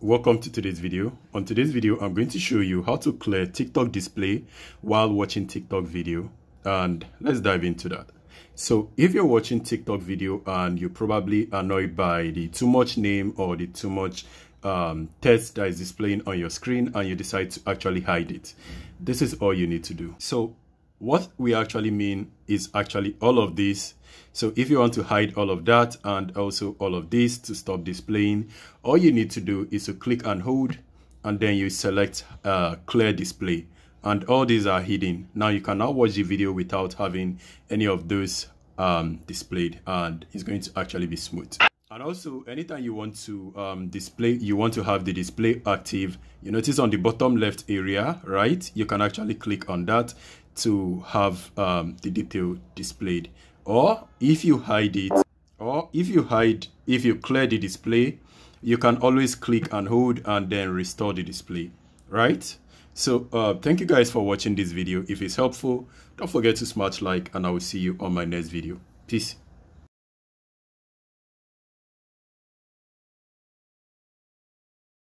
Welcome to today's video. On today's video, I'm going to show you how to clear TikTok display while watching TikTok video, and let's dive into that. So if you're watching TikTok video and you're probably annoyed by the too much name or the too much text that is displaying on your screen and you decide to actually hide it, this is all you need to do. So what we actually mean is actually all of this. So if you want to hide all of that and also all of this to stop displaying, all you need to do is to click and hold, and then you select clear display, and all these are hidden. Now you cannot watch the video without having any of those displayed, and it's going to actually be smooth. And also, anytime you want to have the display active, you notice on the bottom left area, right, you can actually click on that to have the detail displayed. Or if you hide it, or if you clear the display, you can always click and hold and then restore the display, right? So thank you guys for watching this video. If it's helpful, don't forget to smash like, and I will see you on my next video. Peace.